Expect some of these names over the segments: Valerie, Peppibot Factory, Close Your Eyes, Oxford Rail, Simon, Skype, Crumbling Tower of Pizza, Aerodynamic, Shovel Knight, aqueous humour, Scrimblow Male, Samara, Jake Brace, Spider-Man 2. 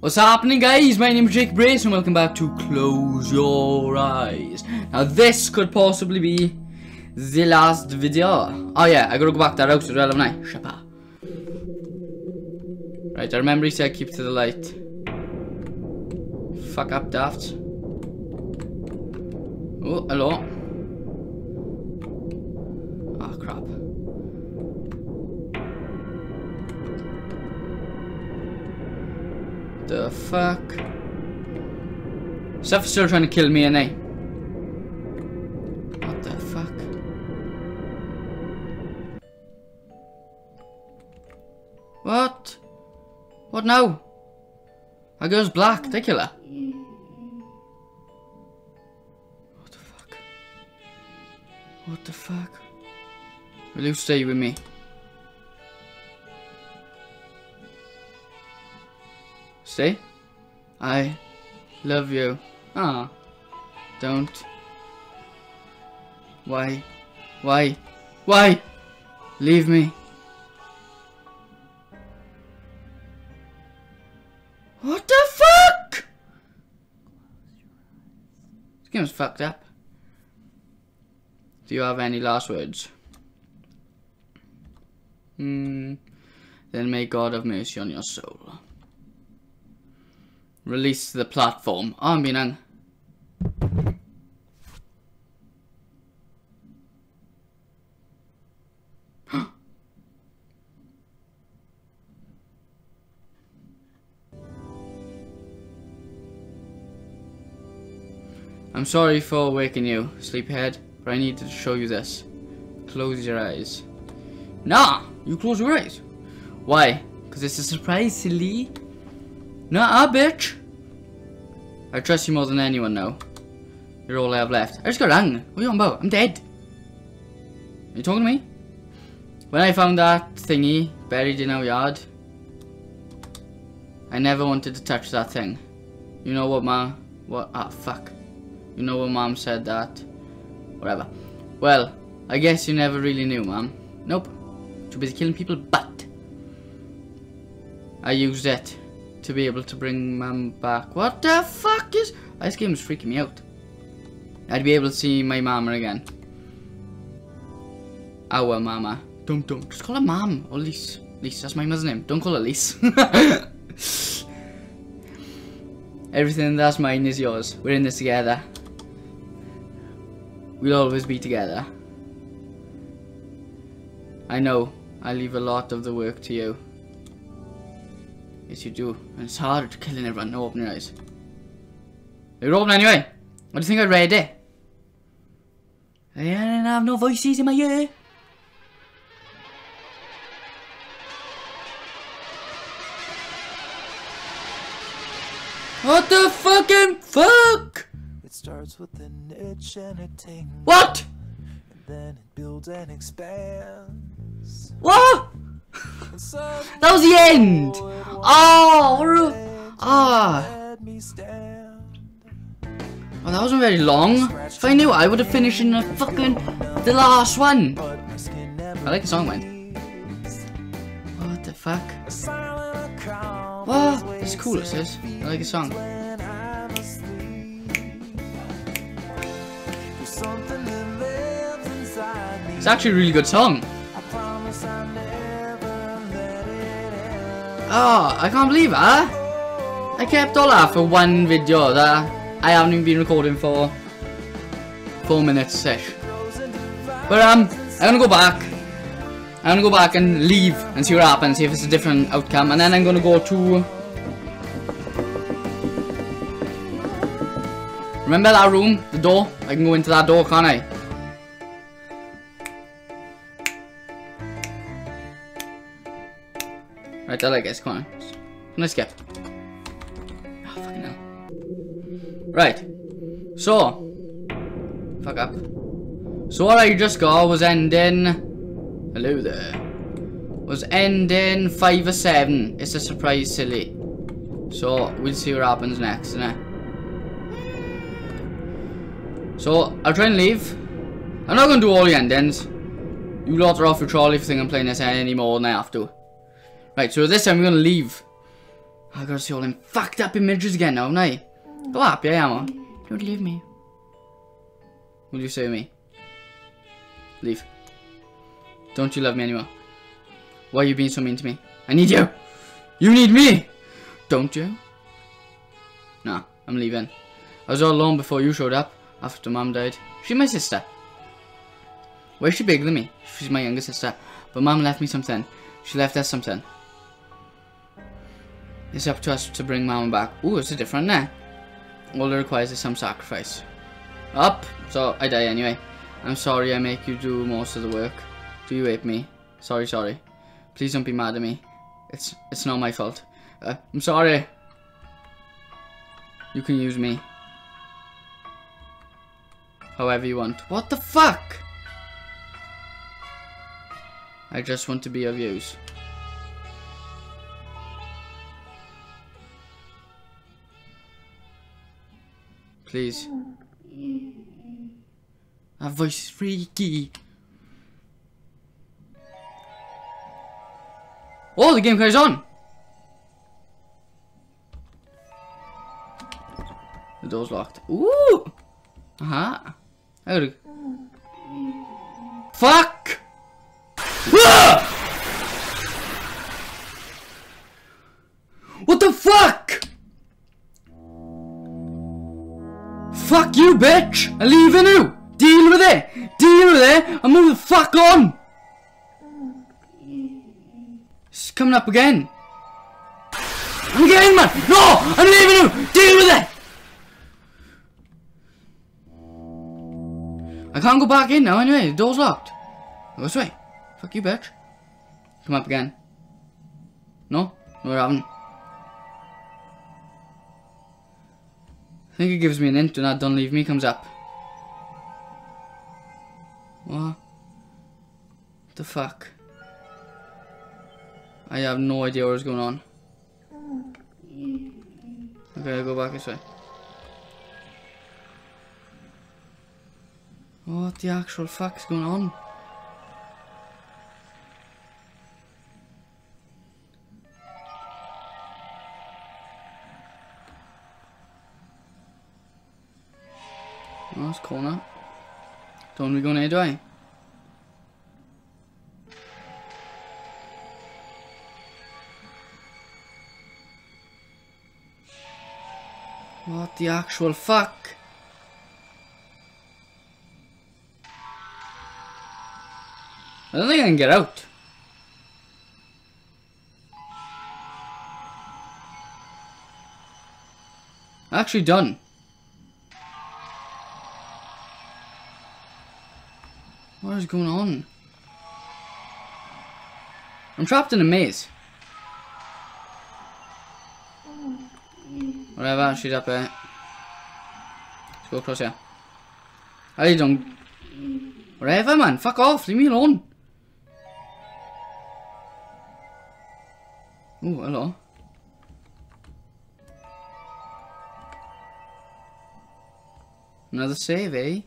What's happening, guys? My name is Jake Brace and welcome back to Close Your Eyes. Now this could possibly be the last video. Oh yeah, I gotta go back to that Oxford Rail, haven't I? Shapa. Right, I remember he said keep to the light. Fuck up, daft. Oh, hello. Ah, oh, crap. The fuck? Stuff is still trying to kill me, and I. What the fuck? What? What now? That girl's black. They kill her. What the fuck? What the fuck? Will you stay with me? Stay. I love you. Ah, don't. Why? Leave me. What the fuck? This game's fucked up. Do you have any last words? Then may God have mercy on your soul. Release the platform. I'm being hung. I'm sorry for waking you, sleepyhead, but I need to show you this. Close your eyes. Nah, you close your eyes. Why? Because it's a surprise, silly. Nah, bitch. I trust you more than anyone now. You're all I have left. I just got hung. What are you on about? I'm dead. Are you talking to me? When I found that thingy buried in our yard, I never wanted to touch that thing. You know what, ma? What? Ah, fuck. You know what, mom said that? Whatever. Well, I guess you never really knew, mom. Nope. Too busy killing people, but I used it to be able to bring mum back. What the fuck is... This game is freaking me out. I'd be able to see my mama again. Our mama. Don't. Just call her mum. Or Lise. Lise, that's my mother's name. Don't call her Lise. Everything that's mine is yours. We're in this together. We'll always be together. I know. I leave a lot of the work to you. Yes, you do. And it's hard to kill everyone. No, open your eyes. They're open anyway. What do you think I read it? I didn't have no voices in my ear. What the fucking fuck? It starts with an itch and a ting. What? And then it builds and expands. What? That was the end! Oh! Ah! Oh, that wasn't very long. If I knew, I would have finished in the fucking... the last one! I like the song, man. What the fuck? What? It's cool, it says. I like the song. It's actually a really good song. Oh, I can't believe that. I kept all that for one video that I haven't even been recording for 4 minutes-ish. But I'm gonna go back. I'm gonna go back and leave and see what happens, see if it's a different outcome, and then I'm gonna go to... Remember that room? The door? I can go into that door, can't I? Right, that I guess, come on. Can I skip? Oh, fucking hell. Right. So. Fuck up. So what I just got was ending... Hello there. Was ending 5 or 7. It's a surprise, silly. So, we'll see what happens next, innit? So, I'll try and leave. I'm not gonna do all the endings. You lot are off your trolley if you think I'm playing this anymore than I have to. Right, so this time we're gonna leave. I gotta see all them fucked up images again now, haven't I? Go up, yeah, Emma. Don't leave me. Will you save me? Leave. Don't you love me anymore? Why are you being so mean to me? I need you! You need me! Don't you? Nah, I'm leaving. I was all alone before you showed up, after Mum died. She's my sister. Why is she bigger than me? She's my younger sister. But Mum left me something. She left us something. It's up to us to bring Mum back. Ooh, it's a different now. All it requires is some sacrifice. Up! So, I die anyway. I'm sorry I make you do most of the work. Do you hate me? Sorry, sorry. Please don't be mad at me. It's not my fault. I'm sorry. You can use me. However you want. What the fuck? I just want to be of use. Please. That voice is freaky. Oh, the game carries on. The door's locked. Ooh. Uh-huh. Fuck. Ah! What the fuck? Fuck you, bitch. I'm leaving you. Deal with it. Deal with it. And move the fuck on. It's coming up again. I'm getting, man. No, I'm leaving you. Deal with it. I can't go back in now anyway, the door's locked. Go this way. Fuck you, bitch. Come up again. No? No, I haven't. I think it gives me an hint when that "don't leave me" comes up. What the fuck? I have no idea what is going on. Okay, I'll go back this way. What the actual fuck's going on? Oh, that's cool now. Don't we go near, do I? What the actual fuck? I don't think I can get out. Actually done. What is going on? I'm trapped in a maze. Whatever, she's up there. Let's go across here. I don't... Whatever, man, fuck off, leave me alone. Oh, hello. Another save, eh?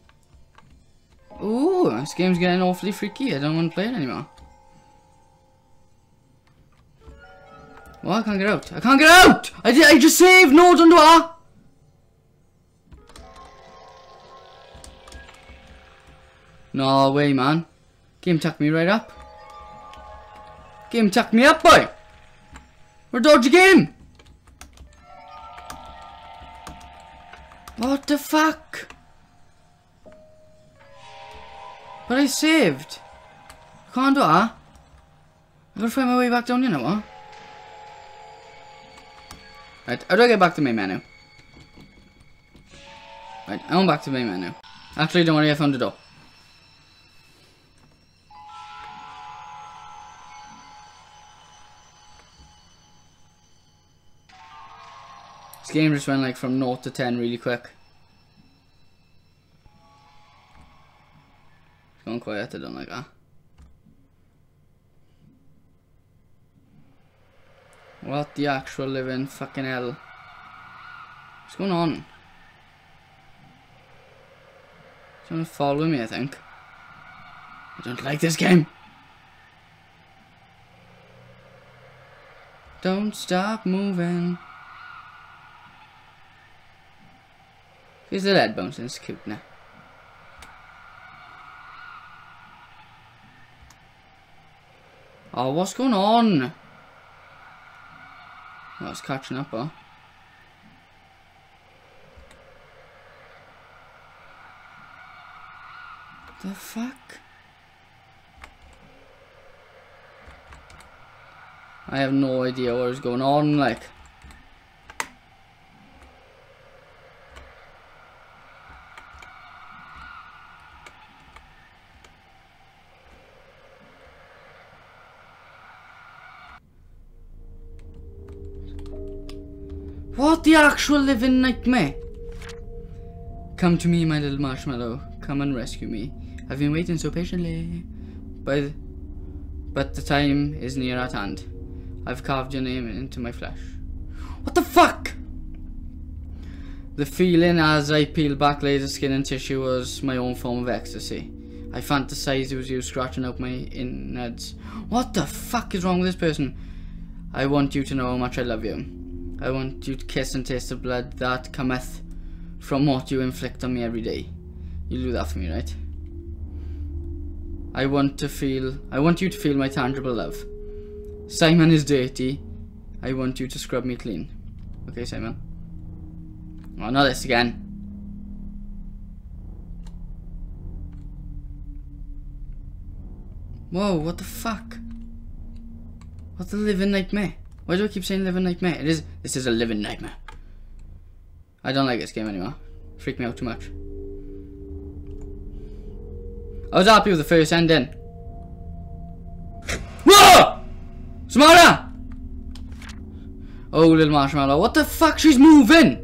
Ooh, this game's getting awfully freaky. I don't want to play it anymore. Well, I can't get out. I can't get out! I just saved! No, don't do that! No way, man. Game tucked me right up. Game tucked me up, boy! We're dodgy game! What the fuck? But I saved. I can't do that. I gotta find my way back down, you know what? Right, how do I get back to main menu? Right, I'm back to main menu. Actually, don't worry, I found the door. This game just went like from 0 to 10 really quick. It's going quiet, I don't like that. What the actual living fucking hell? What's going on? Someone's following me, I think. I don't like this game. Don't stop moving. Here's the lead bones in his coop now. Oh, what's going on? Oh, it's catching up, huh? The fuck? I have no idea what is going on, like. What the actual living nightmare? Come to me, my little marshmallow. Come and rescue me. I've been waiting so patiently. But the time is near at hand. I've carved your name into my flesh. What the fuck? The feeling as I peeled back laser skin and tissue was my own form of ecstasy. I fantasized it was you scratching out my innards. What the fuck is wrong with this person? I want you to know how much I love you. I want you to kiss and taste the blood that cometh from what you inflict on me every day. You'll do that for me, right? I want you to feel my tangible love. Simon is dirty. I want you to scrub me clean. Okay, Simon. Oh, not this again. Whoa, what the fuck? What the living nightmare? Why do I keep saying living nightmare? This is a living nightmare. I don't like this game anymore. Freaked me out too much. I was happy with the first ending. Whoa! Samara! Oh, little marshmallow. What the fuck? She's moving!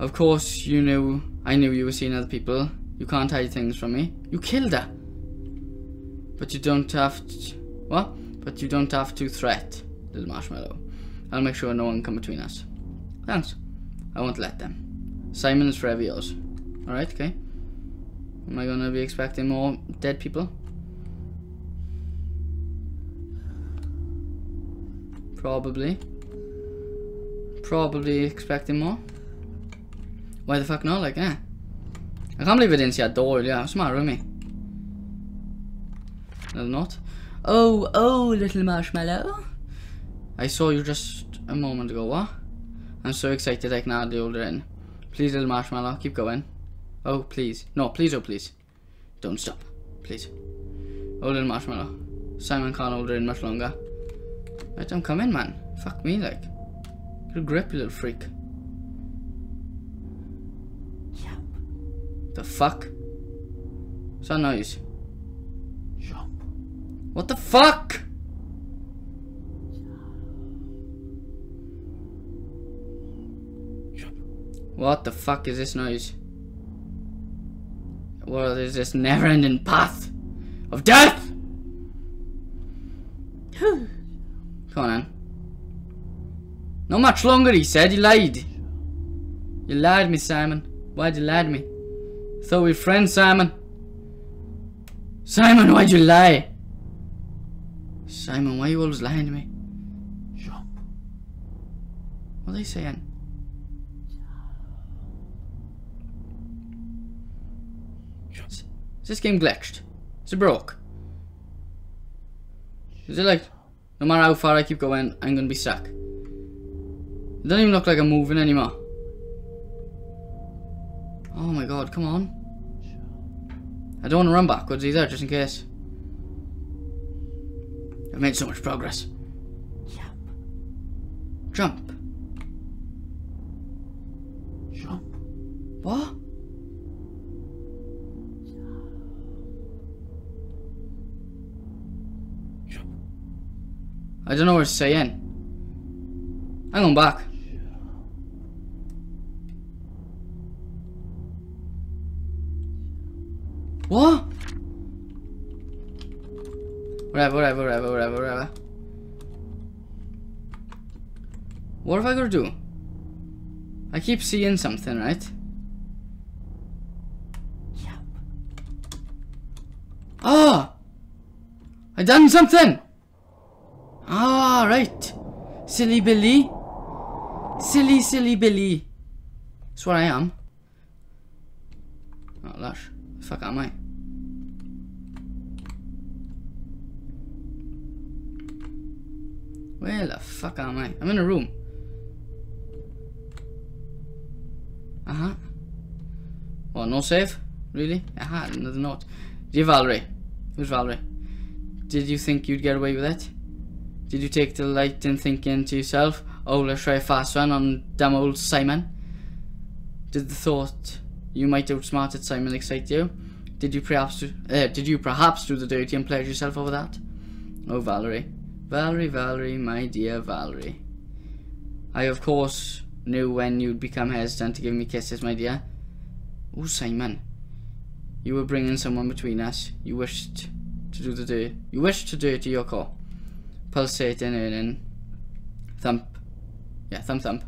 Of course, you knew. I knew you were seeing other people. You can't hide things from me. You killed her. But you don't have to. What? But you don't have to threat, little marshmallow. I'll make sure no one come between us. Thanks. I won't let them. Simon is forever yours. Alright, okay. Am I gonna be expecting more dead people? Probably. Probably expecting more. Why the fuck not? Like, eh. I can't believe I didn't see a door earlier. What's the matter with me? No, not. Oh, oh, little marshmallow. I saw you just a moment ago, what? I'm so excited I can add the older in. Please, little marshmallow, keep going. Oh, please. No, please, oh, please. Don't stop. Please. Oh, little marshmallow. Simon can't hold her in much longer. Right, I'm coming, man. Fuck me, like. Get a grip, you little freak. Yeah. The fuck? What's that noise? What the fuck? What the fuck is this noise? What is this never-ending path of death? Come on, man. Not much longer, he said. You lied. You lied to me, Simon. Why'd you lie to me? Thought we were friends, Simon. Simon, why'd you lie? Simon, why are you always lying to me? Jump. What are they saying? Jump. Is this game glitched? Is it broke? Is it like, no matter how far I keep going, I'm gonna be stuck? It doesn't even look like I'm moving anymore. Oh my god, come on. I don't want to run backwards either, just in case. I've made so much progress. Jump. Jump. Jump. What? Jump. I don't know what it's saying. I'm going back. What? Whatever. What have I got to do? I keep seeing something, right? Yep. Oh! I done something! Ah, right. Silly Billy. Silly, silly Billy. That's what I am. Oh, lush. The fuck am I? Where the fuck am I? I'm in a room. Uh-huh. Oh, no save? Really? Aha, another note. Dear Valerie. Who's Valerie? Did you think you'd get away with it? Did you take delight in thinking to yourself, oh, let's try a fast one on damn old Simon? Did the thought you might outsmarted Simon excite you? Did you perhaps do the dirty and pleasure yourself over that? Oh, Valerie. Valerie, Valerie, my dear Valerie. I, of course, knew when you'd become hesitant to give me kisses, my dear. Oh, Simon. You were bringing someone between us. You wished to do the dirt. You wished to dirty your core. Pulsating, earning. Thump. Yeah, thump, thump.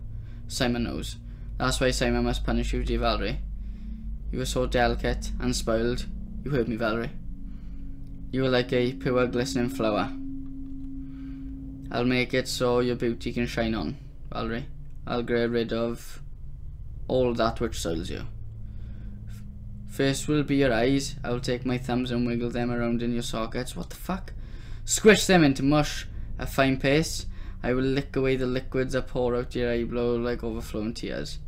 Simon knows. That's why Simon must punish you, dear Valerie. You were so delicate and spoiled. You hurt me, Valerie. You were like a pure glistening flower. I'll make it so your beauty can shine on, Valerie. I'll get rid of all that which soils you. First will be your eyes. I'll take my thumbs and wiggle them around in your sockets. What the fuck? Squish them into mush at fine pace. I will lick away the liquids that pour out your eyebrow like overflowing tears.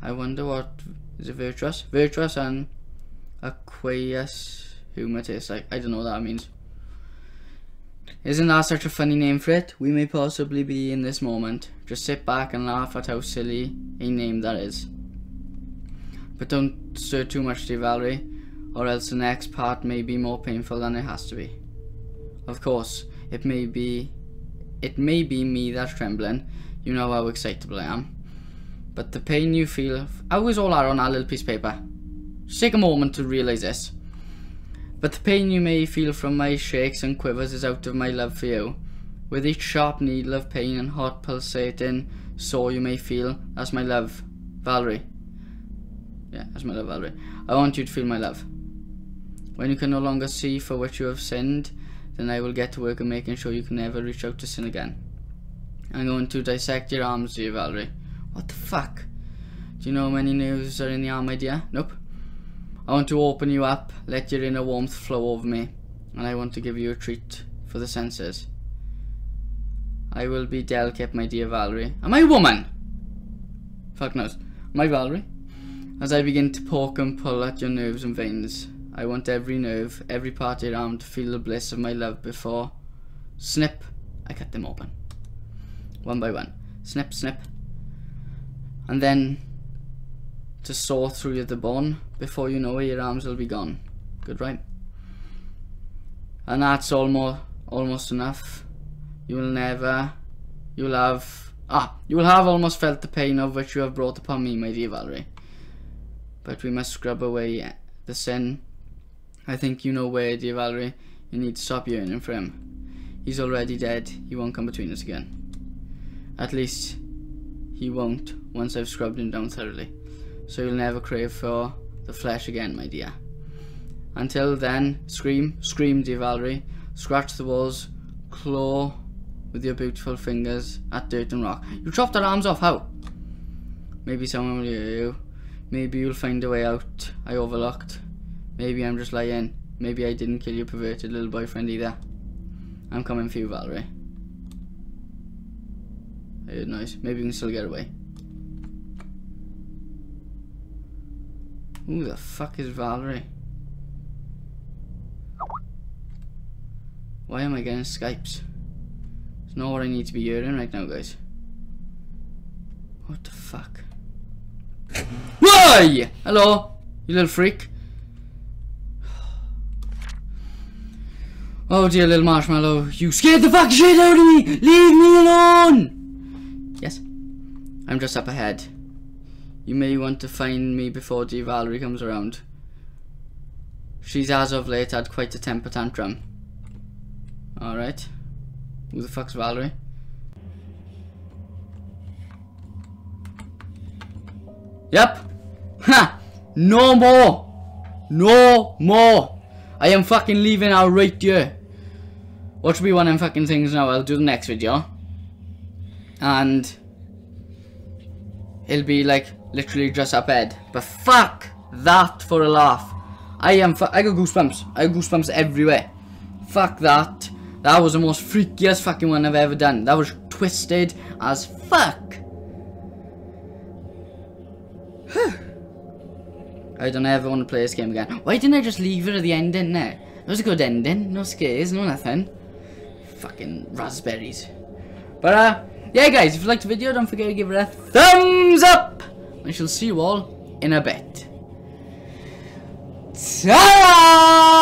I wonder what is it virtuous? Virtuous and aqueous humour tastes like. I don't know what that means. Isn't that such a funny name for it? We may possibly be in this moment. Just sit back and laugh at how silly a name that is. But don't stir too much, dear Valerie, or else the next part may be more painful than it has to be. Of course, it may be me that's trembling. You know how excitable I am. But the pain you feel... I was all out on that little piece of paper. Just take a moment to realise this. But the pain you may feel from my shakes and quivers is out of my love for you. With each sharp needle of pain and hot pulsating sore you may feel, that's my love, Valerie. Yeah, that's my love, Valerie. I want you to feel my love. When you can no longer see for which you have sinned, then I will get to work on making sure you can never reach out to sin again. I'm going to dissect your arms, dear Valerie. What the fuck? Do you know how many nerves are in the arm, my dear? Nope. I want to open you up, let your inner warmth flow over me, and I want to give you a treat for the senses. I will be delicate, my dear Valerie. Am I a woman? Fuck knows. Am I Valerie? As I begin to poke and pull at your nerves and veins, I want every nerve, every part of your arm to feel the bliss of my love before... Snip! I cut them open. One by one. Snip, snip. And then... to saw through the bone. Before you know it, your arms will be gone. Good rhyme. And that's almost enough. You will have almost felt the pain of which you have brought upon me, my dear Valerie. But we must scrub away the sin. I think you know where, dear Valerie. You need to stop yearning for him. He's already dead. He won't come between us again. At least he won't, once I've scrubbed him down thoroughly. So you'll never crave for the flesh again, my dear. Until then, scream, scream, dear Valerie. Scratch the walls, claw with your beautiful fingers at dirt and rock. You chopped our arms off, how? Maybe someone will hear you. Maybe you'll find a way out I overlooked. Maybe I'm just lying. Maybe I didn't kill your perverted little boyfriend either. I'm coming for you, Valerie. I heard noise. Maybe we can still get away. Who the fuck is Valerie? Why am I getting Skypes? It's not what I need to be hearing right now, guys. What the fuck? Why? Hello, you little freak. Oh dear little marshmallow, you scared the fuck shit out of me! Leave me alone! Yes? I'm just up ahead. You may want to find me before dear Valerie comes around. She's as of late had quite a temper tantrum. Alright. Who the fuck's Valerie? Yep. Ha! No more! No more! I am fucking leaving out right here. What should be one of them fucking things now? I'll do the next video. And it'll be like literally just a bed. But fuck that for a laugh. I got goosebumps. I got goosebumps everywhere. Fuck that. That was the most freakiest fucking one I've ever done. That was twisted as fuck. I don't ever want to play this game again. Why didn't I just leave it at the ending there? It was a good ending. No scares, no nothing. Fucking raspberries. But yeah guys, if you liked the video, don't forget to give it a thumbs up. I shall see you all in a bit. Ta-da!